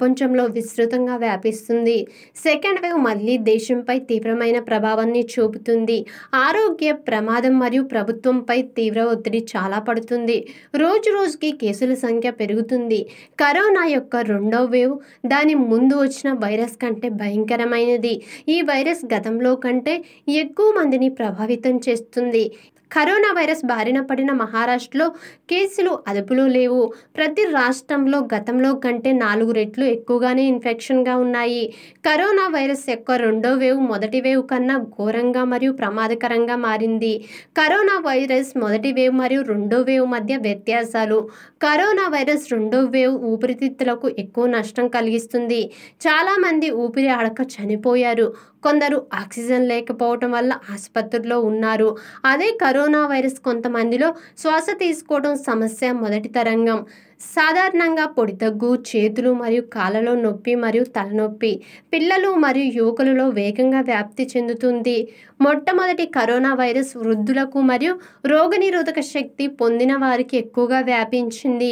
ప్రపంచంలో విస్తృతంగా వ్యాపిస్తుంది. సెకండ్ వేవ్ మళ్ళీ దేశంపై తీవ్రమైన ప్రభావాన్ని చూపుతుంది. ఆరోగ్య ప్రమాదం మరియు ప్రభుత్వంపై తీవ్ర ఒత్తిడి చాలా పడుతుంది. రోజు రోజుకి కేసుల సంఖ్య పెరుగుతుంది. కరోనా యొక్క రెండో వేవ్ దాని ముందు వచ్చిన వైరస్ కంటే భయంకరమైనది. ఈ వైరస్ గతంలో కంటే ఎక్కువ మందిని ప్రభావితం చేస్తుంది. కరోనా వైరస్ బారిన పడిన మహారాష్ట్రలో కేసులు అదుపులో లేవు. ప్రతి రాష్ట్రంలో గతంలో కంటే 4 రెట్లు ఎక్కువగానే ఇన్ఫెక్షన్గా ఉన్నాయి. కరోనా వైరస్ యొక్క రెండో వేవ్ మొదటి వేవ్ కన్నా ఘోరంగా మరియు ప్రమాదకరంగా మారింది. కరోనా వైరస్ మొదటి వేవ్ మరియు రెండో వేవ్ మధ్య వ్యత్యాసాలు. కరోనా వైరస్ రెండో వేవ్ ఊపిరితిత్తులకు ఎక్కువ నష్టం కలిగిస్తుంది. చాలామంది ఊపిరి ఆడక చనిపోయారు. కొందరు ఆక్సిజన్ లేకపోవటం వల్ల ఆసుపత్రుల్లో ఉన్నారు. అదే కరోనా వైరస్ కొంతమందిలో శ్వాస తీసుకోవడం సమస్య మొదటి తరంగం. సాధారణంగా పొడి దగ్గు, చేతులు మరియు కాళ్ళలో నొప్పి మరియు తలనొప్పి. పిల్లలు మరియు యువకులలో వేగంగా వ్యాప్తి చెందుతుంది. మొట్టమొదటి కరోనా వైరస్ వృద్ధులకు మరియు రోగనిరోధక శక్తి పొందిన వారికి ఎక్కువగా వ్యాపించింది.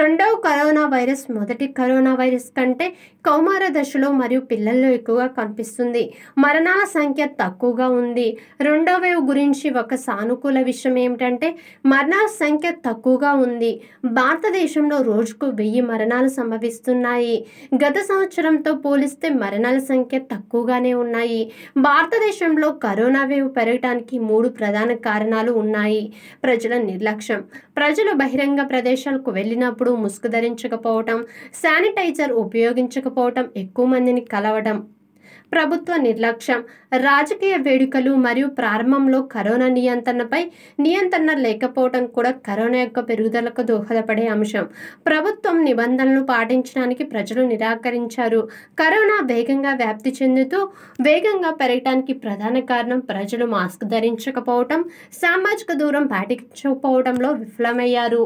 రెండవ కరోనా వైరస్ మొదటి కరోనా వైరస్ కంటే కౌమార దశలో మరియు పిల్లల్లో ఎక్కువగా కనిపిస్తుంది. మరణాల సంఖ్య తక్కువగా ఉంది. రెండవ వేవ్ గురించి ఒక సానుకూల విషయం ఏమిటంటే మరణాల సంఖ్య తక్కువగా ఉంది. భారతదేశం రోజుకు 1000 మరణాలు సంభవిస్తున్నాయి. గత సంవత్సరంతో పోలిస్తే మరణాల సంఖ్య తక్కువగానే ఉన్నాయి. భారతదేశంలో కరోనా వేవ్ పెరగడానికి 3 ప్రధాన కారణాలు ఉన్నాయి. ప్రజల నిర్లక్ష్యం. ప్రజలు బహిరంగ ప్రదేశాలకు వెళ్ళినప్పుడు ముసుగు ధరించకపోవటం, శానిటైజర్ ఉపయోగించకపోవటం, ఎక్కువ మందిని కలవడం. ప్రభుత్వ నిర్లక్ష్యం. రాజకీయ వేడుకలు మరియు ప్రారంభంలో కరోనా నియంత్రణ లేకపోవడం కూడా కరోనా యొక్క పెరుగుదలకు దోహదపడే అంశం. ప్రభుత్వం నిబంధనలు పాటించడానికి ప్రజలు నిరాకరించారు. కరోనా వేగంగా వ్యాప్తి చెందుతూ వేగంగా పెరగడానికి ప్రధాన కారణం ప్రజలు మాస్క్ ధరించకపోవటం, సామాజిక దూరం పాటించకపోవడంలో విఫలమయ్యారు.